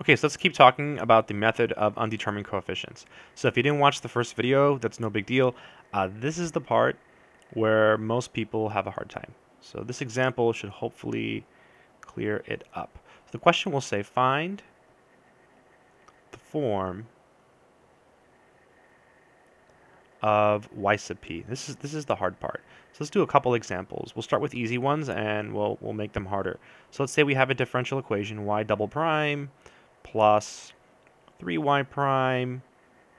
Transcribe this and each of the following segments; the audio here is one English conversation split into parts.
Okay, so let's keep talking about the method of undetermined coefficients. So if you didn't watch the first video, that's no big deal. This is the part where most people have a hard time. So this example should hopefully clear it up. So the question will say, find the form of y sub p. This is the hard part. So let's do a couple examples. We'll start with easy ones and we'll make them harder. So let's say we have a differential equation, y double prime plus 3y prime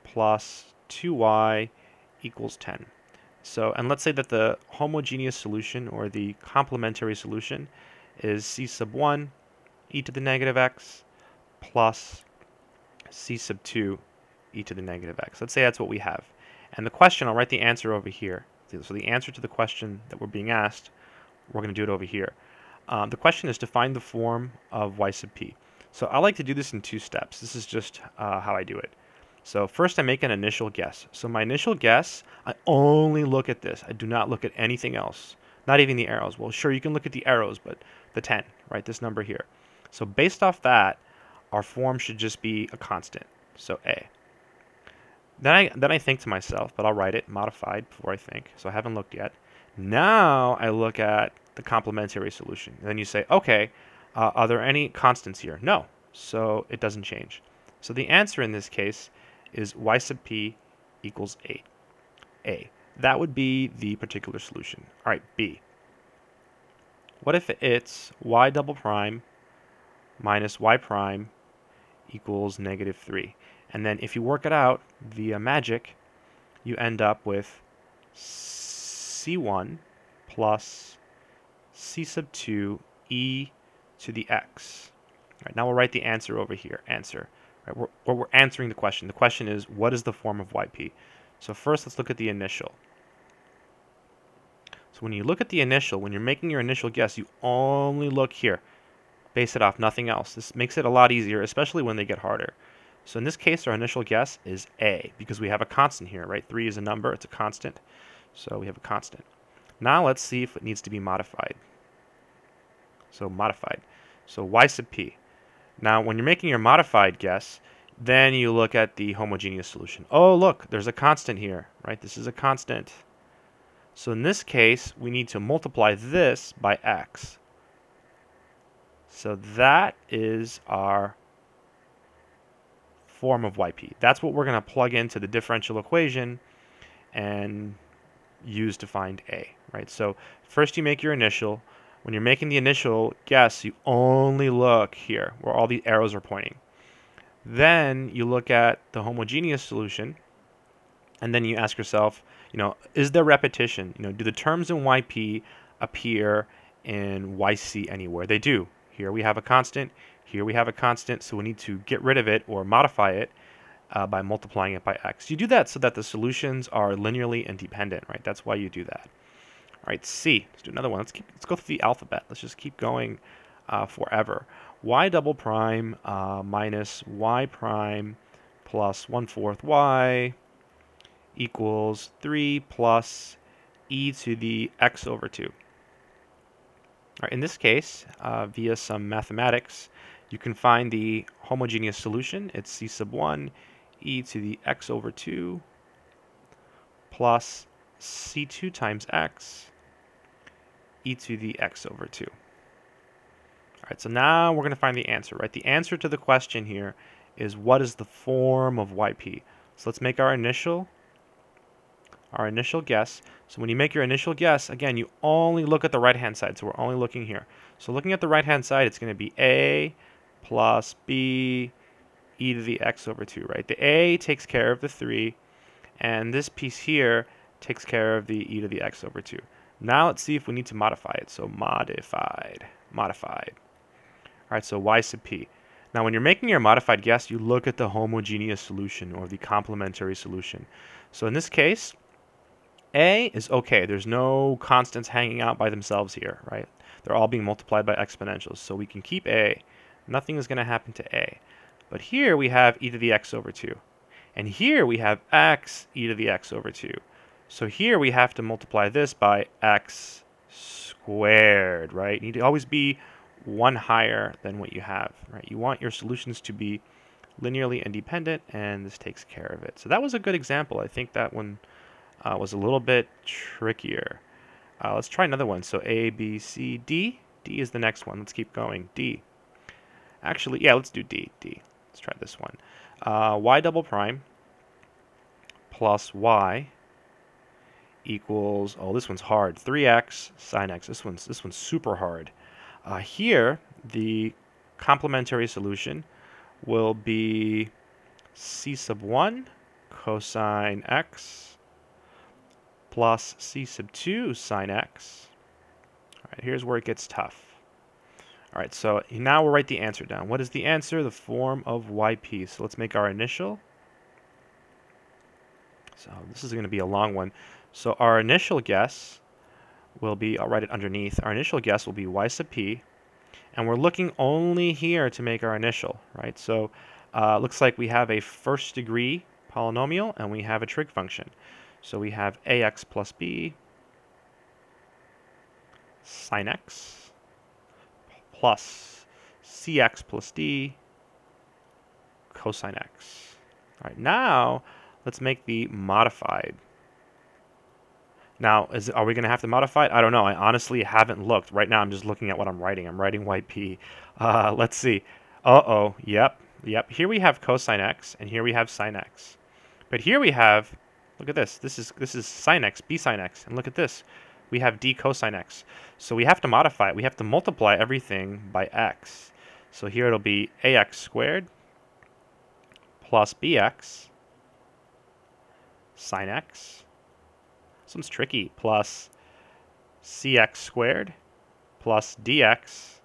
plus 2y equals 10. So, and let's say that the homogeneous solution or the complementary solution is c sub 1 e to the negative x plus c sub 2 e to the negative x. Let's say that's what we have. And the question, I'll write the answer over here. So the answer to the question that we're being asked, we're going to do it over here. The question is to find the form of y sub p. So I like to do this in two steps. This is just how I do it. So first I make an initial guess. So my initial guess, I only look at this. I do not look at anything else, not even the arrows. Well, sure, you can look at the arrows, but the 10, right, this number here. So based off that, our form should just be a constant, so a. Then I think to myself, but I'll write it modified before I think, so I haven't looked yet. Now I look at the complementary solution. And then you say, okay, are there any constants here? No, so it doesn't change. So the answer in this case is y sub p equals 8. A. That would be the particular solution. All right, B. What if it's y double prime minus y prime equals negative 3? And then if you work it out via magic, you end up with c1 plus c sub 2 e to the x. All right, now we'll write the answer over here, answer. All right, we're answering the question. The question is, what is the form of yp? So first, let's look at the initial. So when you look at the initial, when you're making your initial guess, you only look here. Base it off nothing else. This makes it a lot easier, especially when they get harder. So in this case, our initial guess is A, because we have a constant here, right? 3 is a number, it's a constant, so we have a constant. Now let's see if it needs to be modified. So modified. So y sub p. Now when you're making your modified guess, then you look at the homogeneous solution. Oh, look, there's a constant here, right? This is a constant. So in this case, we need to multiply this by x. So that is our form of yp. That's what we're going to plug into the differential equation and use to find a, right? So first you make your initial. When you're making the initial guess, you only look here where all the arrows are pointing. Then you look at the homogeneous solution, and then you ask yourself, you know, is there repetition? You know, do the terms in yp appear in yc anywhere? They do. Here we have a constant. Here we have a constant, so we need to get rid of it or modify it by multiplying it by x. You do that so that the solutions are linearly independent, right? That's why you do that. All right, C. Let's do another one. Let's go through the alphabet. Let's just keep going forever. Y double prime minus y prime plus 1/4 y equals 3 plus e to the x over 2. All right, in this case, via some mathematics, you can find the homogeneous solution. It's c sub 1 e to the x over 2 plus c2 times x e to the x over 2. All right, so now we're going to find the answer, right? The answer to the question here is, what is the form of yp? So let's make our initial guess. So when you make your initial guess, again, you only look at the right-hand side, so we're only looking here. So looking at the right-hand side, it's going to be a plus b e to the x over 2, right? The a takes care of the 3, and this piece here takes care of the e to the x over 2. Now let's see if we need to modify it. So modified. All right, so y sub p. Now when you're making your modified guess, you look at the homogeneous solution or the complementary solution. So in this case, a is okay. There's no constants hanging out by themselves here, right? They're all being multiplied by exponentials, so we can keep a. Nothing is going to happen to a. But here we have e to the x over 2. And here we have x e to the x over 2. So here we have to multiply this by x squared, right? You need to always be one higher than what you have, right? You want your solutions to be linearly independent, and this takes care of it. So that was a good example. I think that one was a little bit trickier. Let's try another one. So A, B, C, D. D is the next one. Let's keep going. D. Actually, yeah, let's do D. D. Let's try this one. Y double prime plus Y equals, oh, this one's hard, 3x sine x. This one's super hard. Here, the complementary solution will be c sub 1 cosine x plus c sub 2 sine x. All right, here's where it gets tough. All right, so now we'll write the answer down. What is the answer? The form of yp. So let's make our initial. So this is going to be a long one. So our initial guess will be, I'll write it underneath, our initial guess will be y sub p, and we're looking only here to make our initial, right? So looks like we have a first degree polynomial and we have a trig function. So we have ax plus b sine x plus cx plus d cosine x. All right, now let's make the modified. Now, are we going to have to modify it? I don't know. I honestly haven't looked. Right now, I'm just looking at what I'm writing. I'm writing yp. Let's see. Uh-oh. Yep. Yep. Here we have cosine x, and here we have sine x. But here we have, look at this. This is sine x, b sine x. And look at this. We have d cosine x. So we have to modify it. We have to multiply everything by x. So here it'll be ax squared plus bx sine x. This one's tricky, plus cx squared plus dx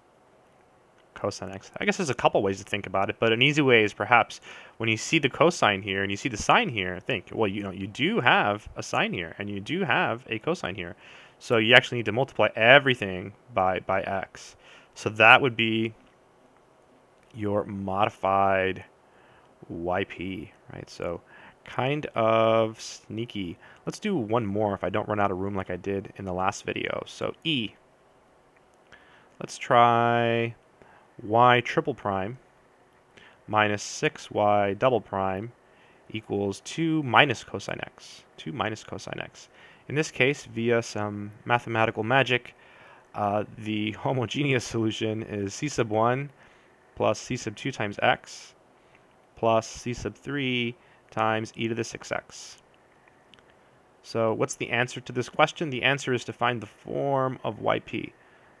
cosine x. I guess there's a couple ways to think about it, but an easy way is perhaps when you see the cosine here and you see the sine here, think, well, you know, you do have a sine here and you do have a cosine here. So you actually need to multiply everything by x. So that would be your modified yp, right? So kind of sneaky. Let's do one more if I don't run out of room like I did in the last video. So E. Let's try y triple prime minus 6y double prime equals 2 minus cosine x. 2 minus cosine x. In this case, via some mathematical magic, the homogeneous solution is c sub 1 plus c sub 2 times x plus c sub 3 times e to the 6x. So what's the answer to this question? The answer is to find the form of yp.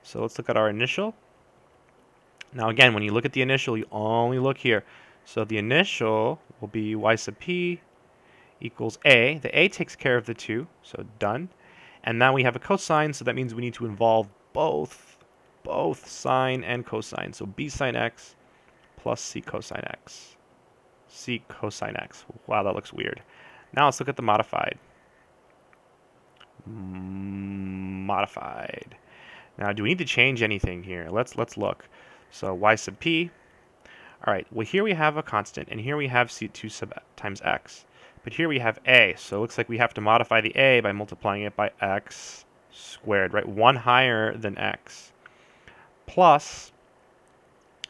So let's look at our initial. Now again, when you look at the initial, you only look here. So the initial will be y sub p equals a. The a takes care of the 2, so done. And now we have a cosine, so that means we need to involve both sine and cosine. So b sine x plus c cosine x. C cosine x. Wow, that looks weird. Now let's look at the modified. Modified. Now, do we need to change anything here? Let's look. So y sub p. All right. Well, here we have a constant, and here we have c2 sub times x. But here we have a, so it looks like we have to modify the a by multiplying it by x squared, right? One higher than x. Plus,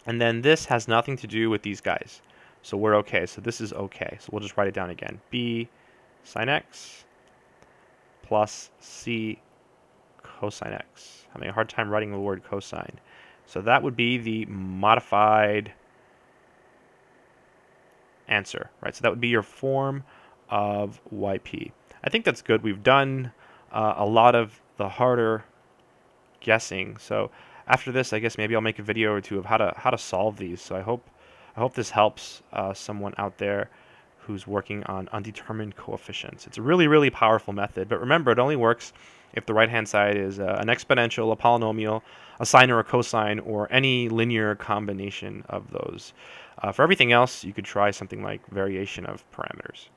and then this has nothing to do with these guys. So we're okay. So this is okay. So we'll just write it down again. B sine x plus c cosine x. Having a hard time writing the word cosine. So that would be the modified answer, right? So that would be your form of yp. I think that's good. We've done a lot of the harder guessing. So after this, I guess maybe I'll make a video or two of how to solve these. So I hope this helps someone out there who's working on undetermined coefficients. It's a really, really powerful method, but remember, it only works if the right-hand side is an exponential, a polynomial, a sine or a cosine, or any linear combination of those. For everything else, you could try something like variation of parameters.